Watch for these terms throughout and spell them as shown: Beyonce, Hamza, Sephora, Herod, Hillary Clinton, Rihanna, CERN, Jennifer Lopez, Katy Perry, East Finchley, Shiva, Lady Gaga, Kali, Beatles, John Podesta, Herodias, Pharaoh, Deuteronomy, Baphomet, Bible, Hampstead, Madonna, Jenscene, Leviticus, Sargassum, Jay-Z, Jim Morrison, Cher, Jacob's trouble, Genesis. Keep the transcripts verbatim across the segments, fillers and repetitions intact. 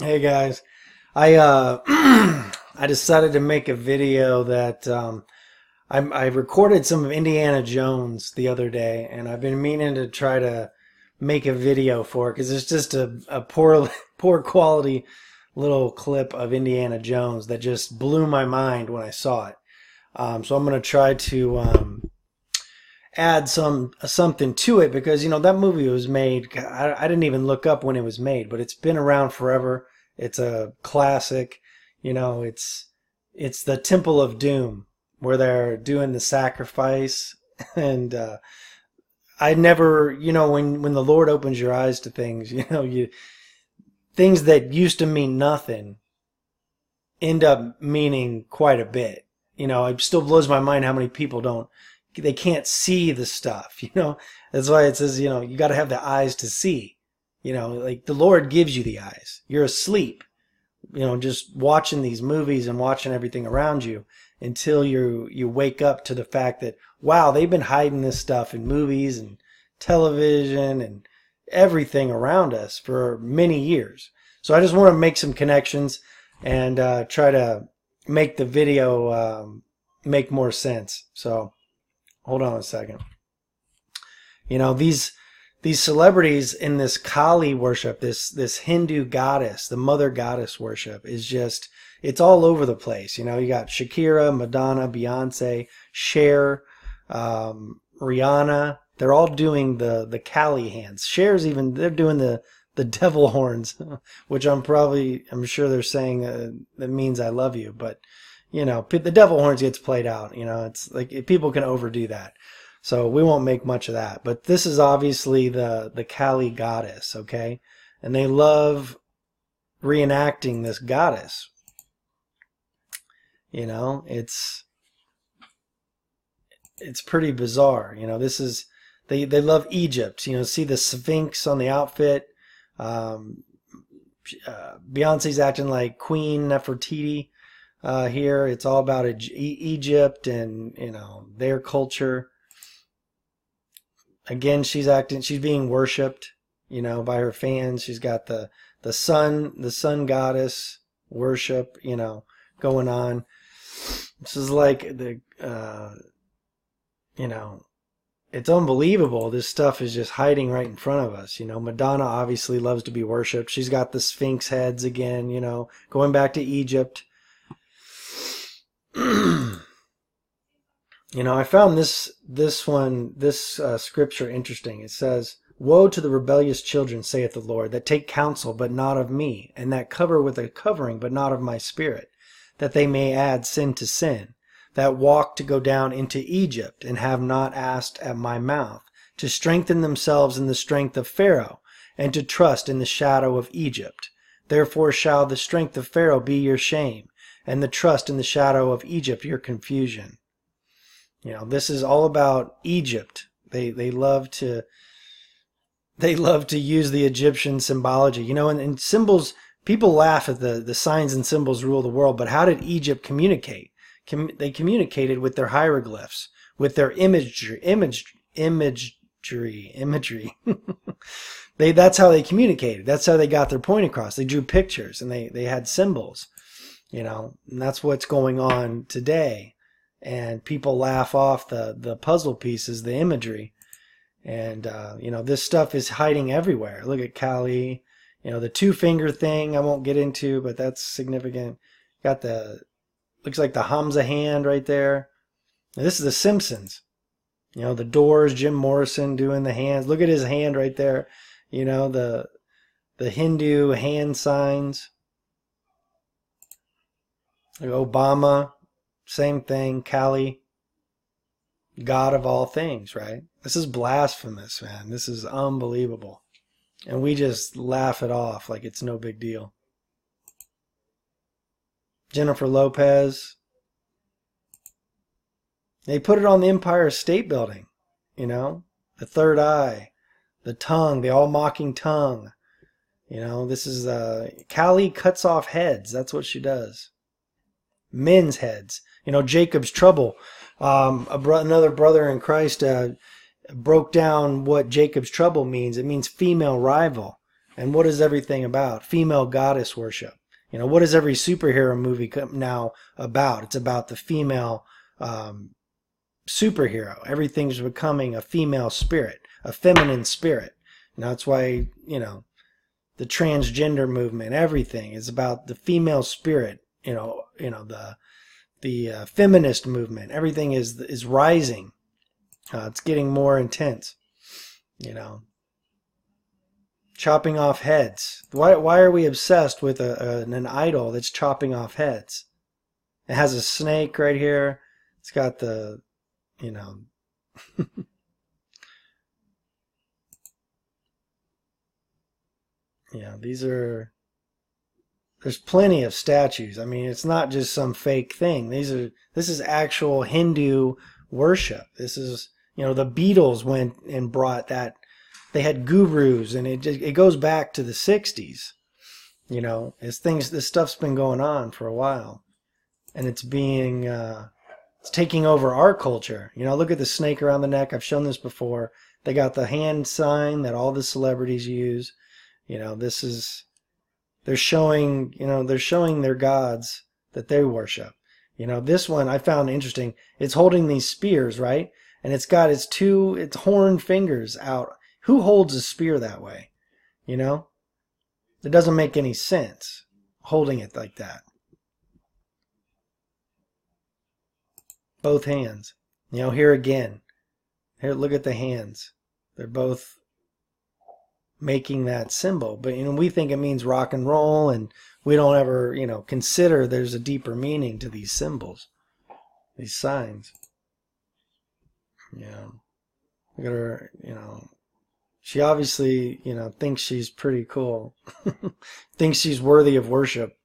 Hey guys, I uh, I decided to make a video that um, I, I recorded some of Indiana Jones the other day, and I've been meaning to try to make a video for it because it's just a, a poor poor quality little clip of Indiana Jones that just blew my mind when I saw it. Um, so I'm gonna try to um, add some something to it because you know that movie was made. I, I didn't even look up when it was made, but it's been around forever. It's a classic, you know, it's, it's the Temple of Doom where they're doing the sacrifice. And, uh, I never, you know, when, when the Lord opens your eyes to things, you know, you, things that used to mean nothing end up meaning quite a bit. You know, it still blows my mind how many people don't, they can't see the stuff, you know, that's why it says, you know, you got to have the eyes to see. You know, like the Lord gives you the eyes. You're asleep, you know, just watching these movies and watching everything around you until you you wake up to the fact that, wow, they've been hiding this stuff in movies and television and everything around us for many years. So I just want to make some connections and uh, try to make the video um, make more sense. So hold on a second. You know, these... These celebrities in this Kali worship, this this Hindu goddess, the mother goddess worship, is just, it's all over the place. You know, you got Shakira, Madonna, Beyonce, Cher, um, Rihanna. They're all doing the the Kali hands. Cher's even, they're doing the the devil horns, which I'm probably, I'm sure they're saying uh, that means I love you. But, you know, the devil horns gets played out. You know, it's like people can overdo that. So we won't make much of that. But this is obviously the, the Kali goddess, okay? And they love reenacting this goddess. You know, it's it's pretty bizarre. You know, this is, they, they love Egypt. You know, see the Sphinx on the outfit. Um, uh, Beyonce's acting like Queen Nefertiti uh, here. It's all about e- Egypt and, you know, their culture. Again, she's acting, she's being worshipped, you know, by her fans. She's got the, the sun, the sun goddess worship, you know, going on. This is like the, uh, you know, it's unbelievable. This stuff is just hiding right in front of us. You know, Madonna obviously loves to be worshipped. She's got the Sphinx heads again, you know, going back to Egypt. You know, I found this this one, this uh, scripture interesting. It says, "Woe to the rebellious children, saith the Lord, that take counsel, but not of me, and that cover with a covering, but not of my spirit, that they may add sin to sin, that walk to go down into Egypt, and have not asked at my mouth, to strengthen themselves in the strength of Pharaoh, and to trust in the shadow of Egypt. Therefore shall the strength of Pharaoh be your shame, and the trust in the shadow of Egypt your confusion." You know, this is all about Egypt. They they love to they love to use the Egyptian symbology. You know, and, and symbols, people laugh at the, the signs and symbols rule the world, but how did Egypt communicate? Com- they communicated with their hieroglyphs, with their imagery, image, imagery, imagery. they That's how they communicated. That's how they got their point across. They drew pictures and they, they had symbols, you know, and that's what's going on today. And people laugh off the, the puzzle pieces, the imagery. And, uh, you know, this stuff is hiding everywhere. Look at Kali. You know, the two-finger thing I won't get into, but that's significant. Got the, looks like the Hamza hand right there. Now, this is the Simpsons. You know, the Doors, Jim Morrison doing the hands. Look at his hand right there. You know, the the Hindu hand signs. Like Obama. Same thing, Kali, God of all things, right? This is blasphemous, man. This is unbelievable. And we just laugh it off like it's no big deal. Jennifer Lopez. They put it on the Empire State Building, you know? The third eye, the tongue, the all-mocking tongue. You know, this is, uh, Kali cuts off heads. That's what she does. Men's heads. You know, Jacob's trouble. Um, a bro- another brother in Christ uh, broke down what Jacob's trouble means. It means female rival. And what is everything about? Female goddess worship. You know, what is every superhero movie now about? It's about the female um, superhero. Everything's becoming a female spirit, a feminine spirit. And that's why, you know, the transgender movement, everything is about the female spirit. You know, you know the the uh, feminist movement. Everything is is rising. Uh, it's getting more intense. You know, chopping off heads. Why why are we obsessed with a, a an idol that's chopping off heads? It has a snake right here. It's got the, you know. Yeah, these are, there's plenty of statues. I mean, it's not just some fake thing. These are, this is actual Hindu worship. This is, you know, the Beatles went and brought that. They had gurus, and it just, it goes back to the sixties. You know, it's things, this stuff's been going on for a while, and it's being, uh, it's taking over our culture. You know, look at the snake around the neck. I've shown this before. They got the hand sign that all the celebrities use. You know, this is, they're showing, you know, they're showing their gods that they worship. You know, this one I found interesting. It's holding these spears, right? And it's got its two, its horn fingers out. Who holds a spear that way? You know? It doesn't make any sense holding it like that. Both hands. You know, here again. Here, look at the hands. They're both making that symbol, but you know, we think it means rock and roll, and we don't ever, you know, consider there's a deeper meaning to these symbols, these signs. Yeah, look at her. You know, she obviously, you know, thinks she's pretty cool, thinks she's worthy of worship.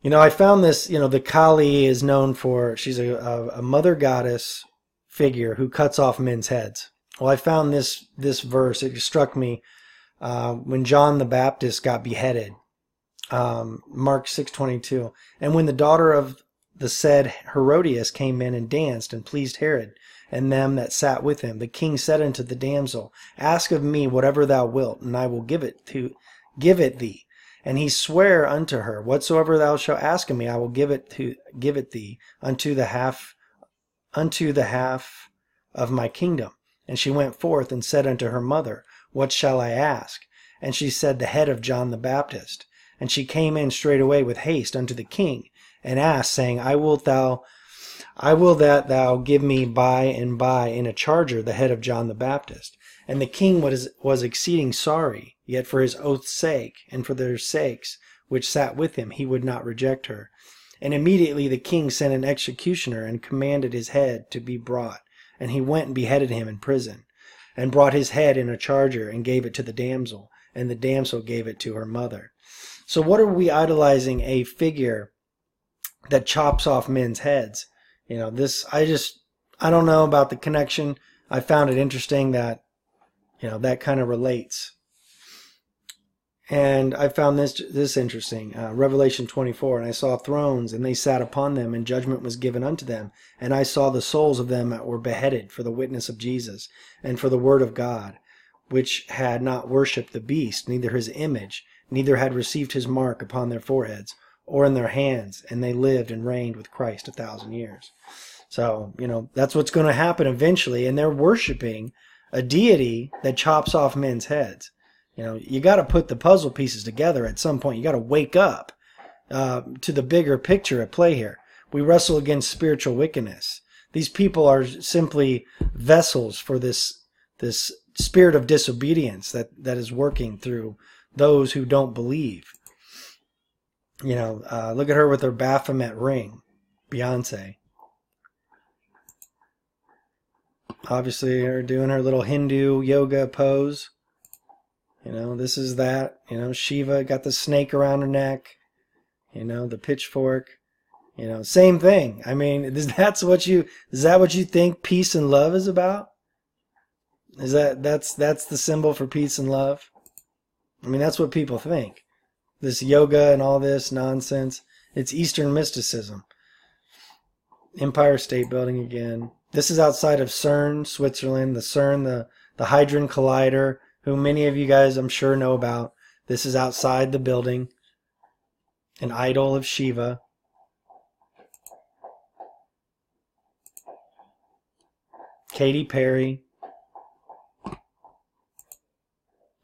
You know, I found this. You know, the Kali is known for, she's a a, a mother goddess figure who cuts off men's heads. Well, I found this this verse. It struck me uh, when John the Baptist got beheaded, um, Mark six twenty-two. And when the daughter of the said Herodias came in and danced and pleased Herod and them that sat with him, the king said unto the damsel, "Ask of me whatever thou wilt, and I will give it to give it thee." And he sware unto her, "Whatsoever thou shalt ask of me, I will give it to give it thee unto the half unto the half of my kingdom." And she went forth and said unto her mother, "What shall I ask?" And she said, "The head of John the Baptist." And she came in straightway with haste unto the king, and asked, saying, I will thou, I will that thou give me by and by in a charger the head of John the Baptist." And the king was, was exceeding sorry, yet for his oath's sake, and for their sakes which sat with him, he would not reject her. And immediately the king sent an executioner, and commanded his head to be brought. And he went and beheaded him in prison, and brought his head in a charger, and gave it to the damsel, and the damsel gave it to her mother. So what are we idolizing? A figure that chops off men's heads. You know, this, I just, I don't know about the connection. I found it interesting that, you know, that kind of relates. And I found this this interesting, uh, Revelation twenty-four, and I saw thrones, and they sat upon them, and judgment was given unto them. And I saw the souls of them that were beheaded for the witness of Jesus, and for the word of God, which had not worshipped the beast, neither his image, neither had received his mark upon their foreheads, or in their hands, and they lived and reigned with Christ a thousand years. So, you know, that's what's going to happen eventually, and they're worshipping a deity that chops off men's heads. You know, you got to put the puzzle pieces together at some point. You got to wake up uh, to the bigger picture at play here. We wrestle against spiritual wickedness. These people are simply vessels for this this spirit of disobedience that, that is working through those who don't believe. You know, uh, look at her with her Baphomet ring, Beyonce. Obviously, her doing her little Hindu yoga pose. You know, this is that. You know, Shiva got the snake around her neck. You know, the pitchfork. You know, same thing. I mean, is that's what you is that what you think peace and love is about? Is that that's that's the symbol for peace and love? I mean, that's what people think. This yoga and all this nonsense. It's Eastern mysticism. Empire State Building again. This is outside of CERN, Switzerland. The CERN, the the Hadron Collider. who many of you guys I'm sure know about. This is outside the building, an idol of Shiva. Katy Perry.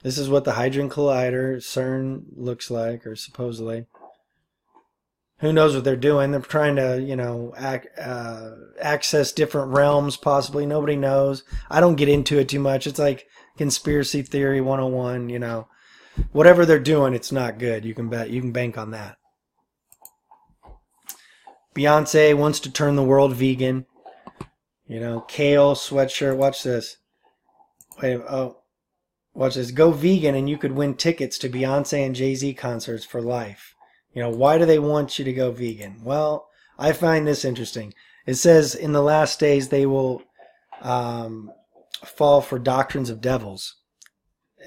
This is what the Hadron Collider, CERN, looks like, or supposedly. Who knows what they're doing? They're trying to, you know, ac- uh, access different realms, possibly. Nobody knows. I don't get into it too much. It's like conspiracy theory one oh one, you know. Whatever they're doing, it's not good. You can bet. You can bank on that. Beyonce wants to turn the world vegan. You know, kale sweatshirt. Watch this. Wait. Oh, watch this. Go vegan, and you could win tickets to Beyonce and Jay-Z concerts for life. You know, why do they want you to go vegan? Well, I find this interesting. It says in the last days they will um, fall for doctrines of devils,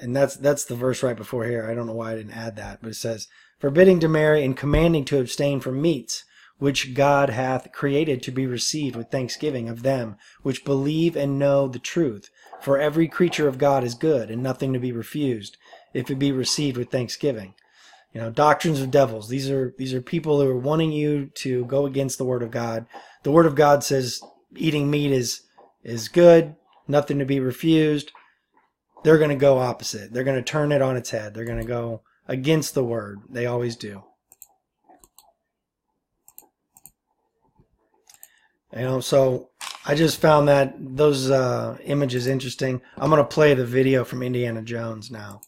and that's that's the verse right before here. I don't know why I didn't add that, but it says forbidding to marry and commanding to abstain from meats, which God hath created to be received with thanksgiving of them which believe and know the truth. For every creature of God is good, and nothing to be refused, if it be received with thanksgiving. You know, doctrines of devils. These are these are people who are wanting you to go against the Word of God. The Word of God says eating meat is is good, nothing to be refused. They're going to go opposite. They're going to turn it on its head. They're going to go against the Word. They always do. You know, so I just found that those uh, images interesting. I'm going to play the video from Indiana Jones now.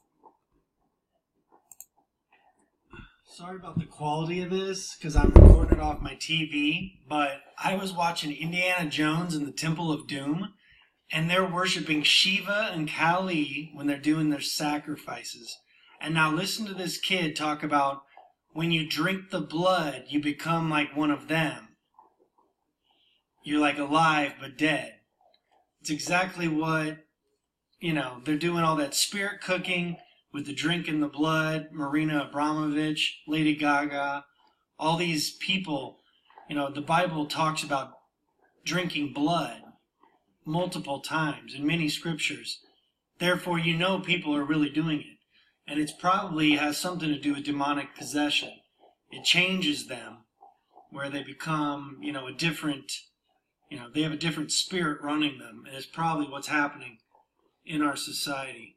Sorry about the quality of this because I'm recording it off my T V, but I was watching Indiana Jones and the Temple of Doom, and they're worshiping Shiva and Kali when they're doing their sacrifices. And now listen to this kid talk about when you drink the blood, you become like one of them. You're like alive but dead. It's exactly what, you know, they're doing all that spirit cooking with the drink in the blood, Marina Abramovich, Lady Gaga, all these people. You know, the Bible talks about drinking blood multiple times in many scriptures. Therefore, you know people are really doing it. And it's probably has something to do with demonic possession. It changes them where they become, you know, a different... You know, they have a different spirit running them, and it's probably what's happening in our society,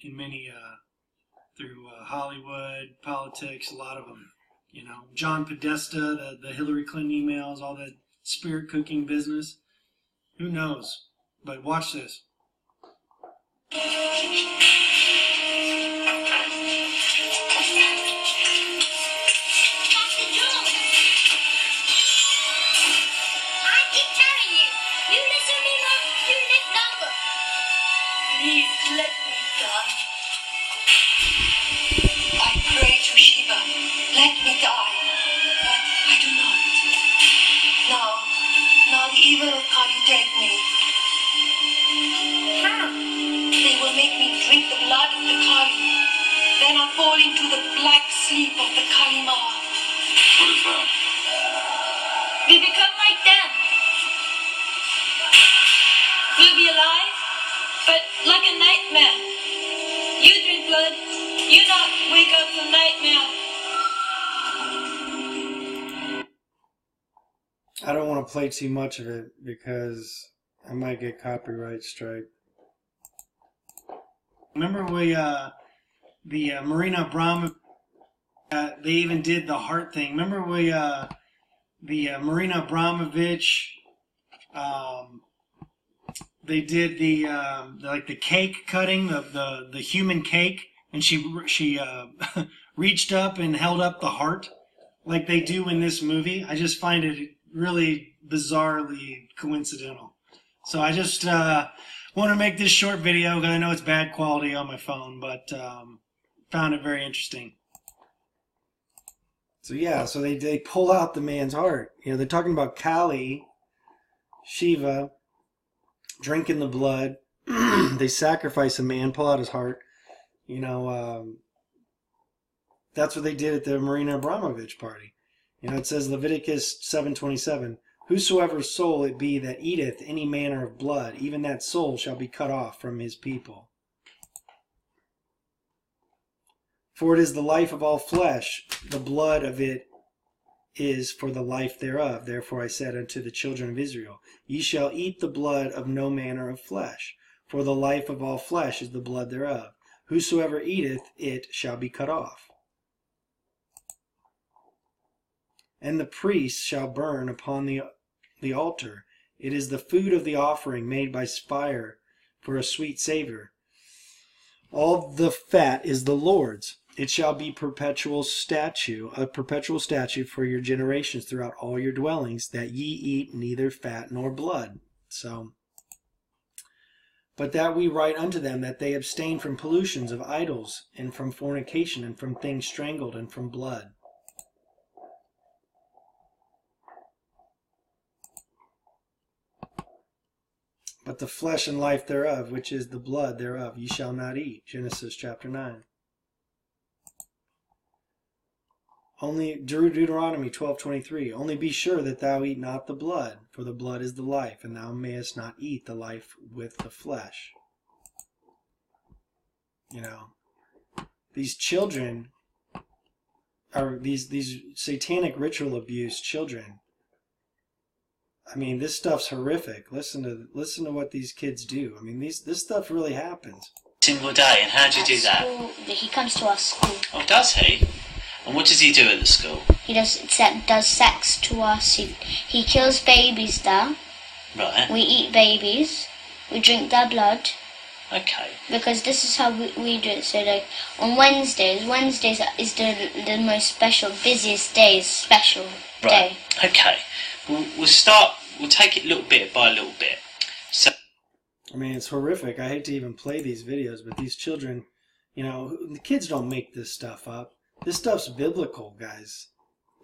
in many, uh, through uh, Hollywood, politics, a lot of them. You know, John Podesta, the, the Hillary Clinton emails, all that spirit cooking business. Who knows? But watch this. I don't want to play too much of it because I might get copyright strike. Remember we, uh, the uh, Marina Abramovich, uh, they even did the heart thing. Remember we, uh, the uh, Marina Abramovich, um, they did the, uh, the like the cake cutting, the the, the human cake, and she she uh, reached up and held up the heart like they do in this movie. I just find it really bizarrely coincidental. So I just uh, want to make this short video because I know it's bad quality on my phone, but um, found it very interesting. So yeah, so they, they pull out the man's heart. You know, they're talking about Kali, Shiva, drinking the blood. They sacrifice a man, pull out his heart. You know, um, that's what they did at the Marina Abramovich party. You know, it says Leviticus seven twenty-seven, whosoever soul it be that eateth any manner of blood, even that soul shall be cut off from his people. For it is the life of all flesh, the blood of it is for the life thereof. Therefore I said unto the children of Israel, ye shall eat the blood of no manner of flesh, for the life of all flesh is the blood thereof. Whosoever eateth it shall be cut off. And the priests shall burn upon the, the altar. It is the food of the offering made by fire for a sweet savour. All the fat is the Lord's. It shall be perpetual statue, a perpetual statute for your generations throughout all your dwellings, that ye eat neither fat nor blood. So, but that we write unto them that they abstain from pollutions of idols, and from fornication, and from things strangled, and from blood. But the flesh and life thereof, which is the blood thereof, ye shall not eat. Genesis chapter nine. Only Deuteronomy twelve twenty-three. Only be sure that thou eat not the blood, for the blood is the life, and thou mayest not eat the life with the flesh. You know, these children are these these satanic ritual abuse children. I mean, this stuff's horrific. Listen to listen to what these kids do. I mean, these this stuff really happens. Single day, and how do you do that? He comes to our school. Oh, does he? And what does he do at the school? He does does sex to us. He, he kills babies there. Right. We eat babies. We drink their blood. Okay. Because this is how we, we do it. So like on Wednesdays, Wednesdays is the the most special, busiest day, is special right. day. Okay. We'll, we'll start. We'll take it little bit by little bit. So. I mean, it's horrific. I hate to even play these videos, but these children, you know, the kids don't make this stuff up. This stuff's biblical, guys.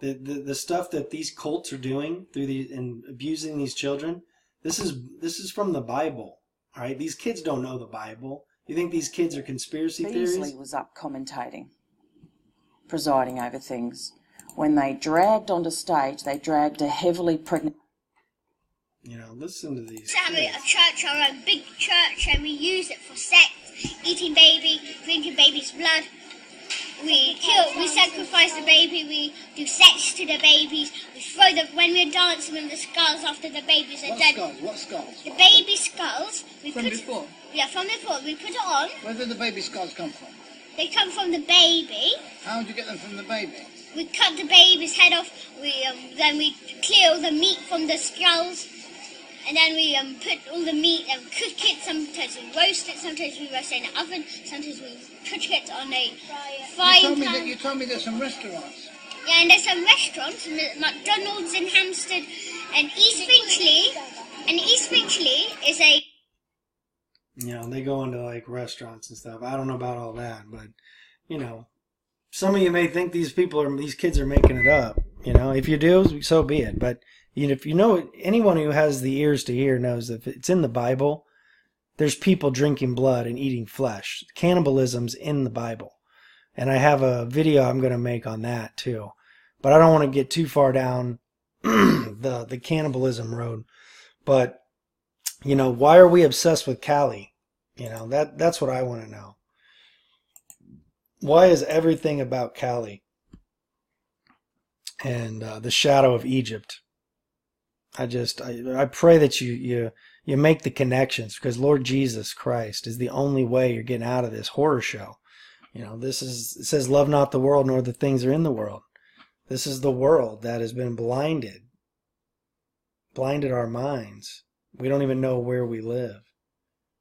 The, the the stuff that these cults are doing through these and abusing these children, this is this is from the Bible. All right, these kids don't know the Bible. You think these kids are conspiracy theories? Beasley was up commentating, presiding over things. When they dragged onto stage, they dragged a heavily pregnant. You know, listen to these. Family, a church, our own big church, and we use it for sex, eating baby, drinking baby's blood. We kill, we sacrifice the baby, we do sex to the babies, we throw the, when we're dancing with the skulls after the babies are what dead. Skulls? What skulls? The baby skulls. We from put, before? Yeah, from before. We put it on. Where do the baby skulls come from? They come from the baby. How do you get them from the baby? We cut the baby's head off, we um, then we clear all the meat from the skulls, and then we um, put all the meat and cook it. Sometimes we roast it, sometimes we roast it in the oven, sometimes we cook it on a frying pan. You told me that, you told me there's some restaurants. Yeah, and there's some restaurants, and there's McDonald's in Hampstead, and East Finchley, and East Finchley is a... You know, they go into, like, restaurants and stuff. I don't know about all that, but, you know, some of you may think these people are, these kids are making it up. You know, if you do, so be it. But you know, if you know, anyone who has the ears to hear knows that if it's in the Bible, there's people drinking blood and eating flesh. Cannibalism's in the Bible, and I have a video I'm going to make on that too. But I don't want to get too far down the the cannibalism road. But you know, why are we obsessed with Kali? You know, that that's what I want to know. Why is everything about Kali and uh, the shadow of Egypt? I just, I, I pray that you, you, you make the connections, because Lord Jesus Christ is the only way you're getting out of this horror show. You know, this is, it says, love not the world nor the things that are in the world. This is the world that has been blinded, blinded our minds. We don't even know where we live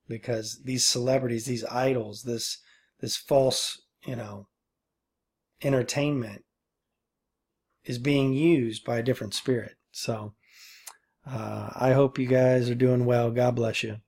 because these celebrities, these idols, this, this false, you know, entertainment is being used by a different spirit. So uh, I hope you guys are doing well. God bless you.